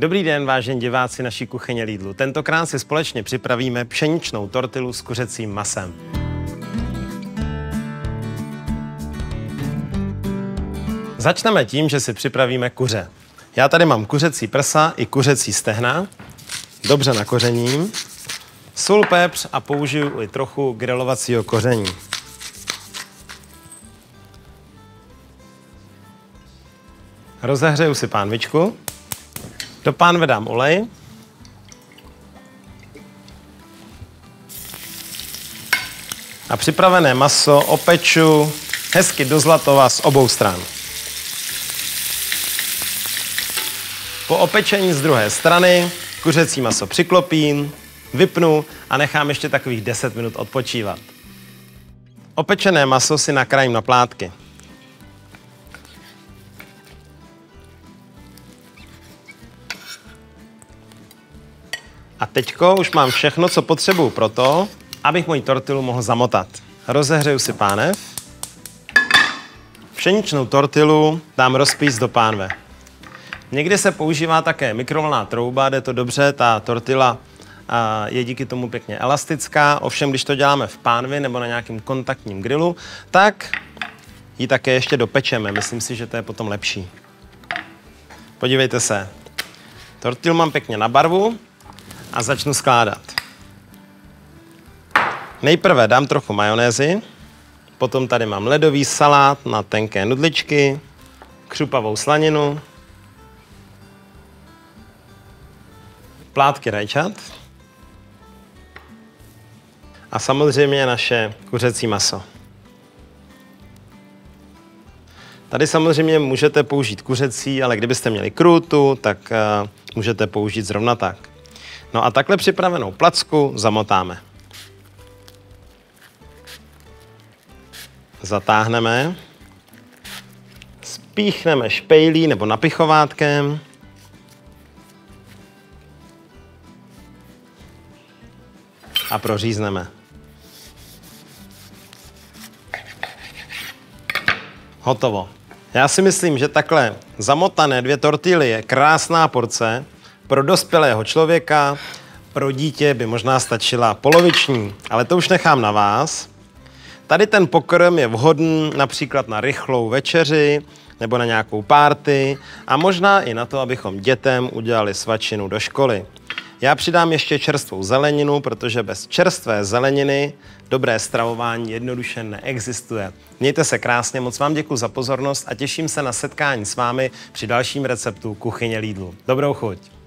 Dobrý den, vážení diváci naší kuchyně Lidlu. Tentokrát si společně připravíme pšeničnou tortilu s kuřecím masem. Začneme tím, že si připravíme kuře. Já tady mám kuřecí prsa i kuřecí stehna. Dobře nakořením. Sůl, pepř a použiju i trochu grilovacího koření. Rozehřeju si pánvičku. Do pánve dám olej. A připravené maso opeču hezky do zlatova z obou stran. Po opečení z druhé strany kuřecí maso přiklopím, vypnu a nechám ještě takových 10 minut odpočívat. Opečené maso si nakrájím na plátky. A teďko už mám všechno, co potřebuju pro to, abych moji tortilu mohl zamotat. Rozehřeju si pánev. Pšeničnou tortilu dám rozpíct do pánve. Někdy se používá také mikrovlnná trouba, jde to dobře, ta tortila je díky tomu pěkně elastická, ovšem když to děláme v pánvi nebo na nějakém kontaktním grilu, tak ji také ještě dopečeme, myslím si, že to je potom lepší. Podívejte se, tortilu mám pěkně na barvu a začnu skládat. Nejprve dám trochu majonézy, potom tady mám ledový salát na tenké nudličky, křupavou slaninu, plátky rajčat a samozřejmě naše kuřecí maso. Tady samozřejmě můžete použít kuřecí, ale kdybyste měli krůtu, tak můžete použít zrovna tak. No a takhle připravenou placku zamotáme. Zatáhneme, spíchneme špejlí nebo napichovátkem. A prořízneme. Hotovo. Já si myslím, že takhle zamotané dvě tortily je krásná porce. Pro dospělého člověka, pro dítě by možná stačila poloviční, ale to už nechám na vás. Tady ten pokrm je vhodný například na rychlou večeři nebo na nějakou party a možná i na to, abychom dětem udělali svačinu do školy. Já přidám ještě čerstvou zeleninu, protože bez čerstvé zeleniny dobré stravování jednoduše neexistuje. Mějte se krásně, moc vám děkuji za pozornost a těším se na setkání s vámi při dalším receptu Kuchyně Lidlu. Dobrou chuť!